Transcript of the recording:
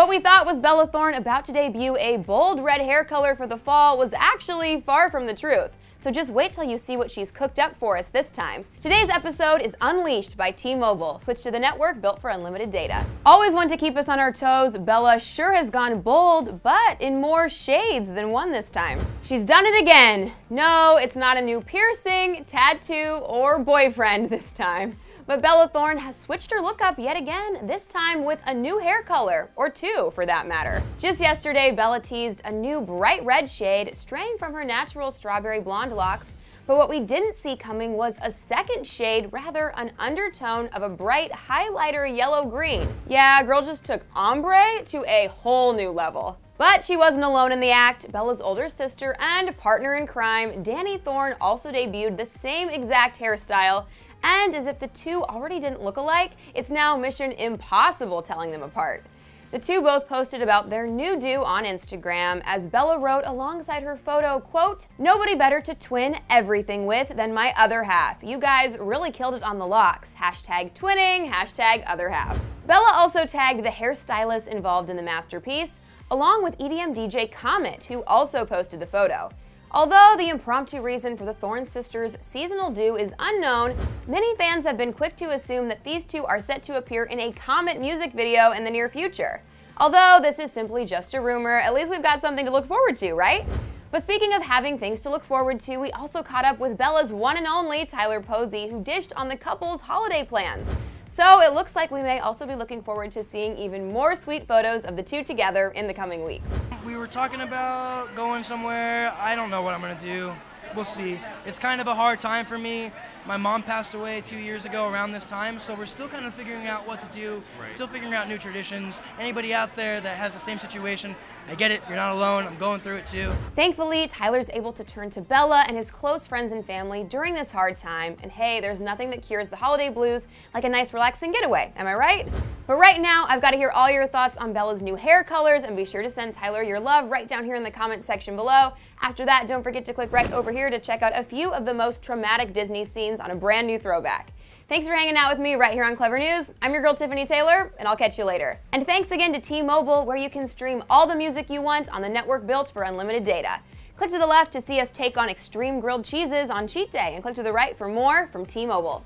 What we thought was Bella Thorne about to debut a bold red hair color for the fall was actually far from the truth. So just wait till you see what she's cooked up for us this time. Today's episode is Unleashed by T-Mobile. Switch to the network built for unlimited data. Always want to keep us on our toes, Bella sure has gone bold, but in more shades than one this time. She's done it again. No, it's not a new piercing, tattoo, or boyfriend this time. But Bella Thorne has switched her look up yet again, this time with a new hair color, or two for that matter. Just yesterday, Bella teased a new bright red shade straying from her natural strawberry blonde locks, but what we didn't see coming was a second shade, rather an undertone of a bright highlighter yellow-green. Yeah, girl just took ombre to a whole new level. But she wasn't alone in the act. Bella's older sister and partner in crime, Dani Thorne, also debuted the same exact hairstyle. And as if the two already didn't look alike, it's now Mission Impossible telling them apart. The two both posted about their new do on Instagram, as Bella wrote alongside her photo, quote, "Nobody better to twin everything with than my other half. You guys really killed it on the locks. Hashtag twinning, hashtag other half." Bella also tagged the hairstylist involved in the masterpiece, along with EDM DJ Comet, who also posted the photo. Although the impromptu reason for the Thorne sisters' seasonal do is unknown, many fans have been quick to assume that these two are set to appear in a Comet music video in the near future. Although this is simply just a rumor, at least we've got something to look forward to, right? But speaking of having things to look forward to, we also caught up with Bella's one and only Tyler Posey, who dished on the couple's holiday plans. So it looks like we may also be looking forward to seeing even more sweet photos of the two together in the coming weeks. We were talking about going somewhere. I don't know what I'm gonna do. We'll see. It's kind of a hard time for me. My mom passed away 2 years ago around this time, so we're still kind of figuring out what to do, still figuring out new traditions. Anybody out there that has the same situation, I get it, you're not alone, I'm going through it too. Thankfully, Tyler's able to turn to Bella and his close friends and family during this hard time, and hey, there's nothing that cures the holiday blues like a nice relaxing getaway, am I right? But right now, I've got to hear all your thoughts on Bella's new hair colors, and be sure to send Tyler your love right down here in the comment section below. After that, don't forget to click right over here to check out a few of the most traumatic Disney scenes on a brand new throwback. Thanks for hanging out with me right here on Clevver News. I'm your girl Tiffany Taylor, and I'll catch you later. And thanks again to T-Mobile, where you can stream all the music you want on the network built for unlimited data. Click to the left to see us take on extreme grilled cheeses on Cheat Day, and click to the right for more from T-Mobile.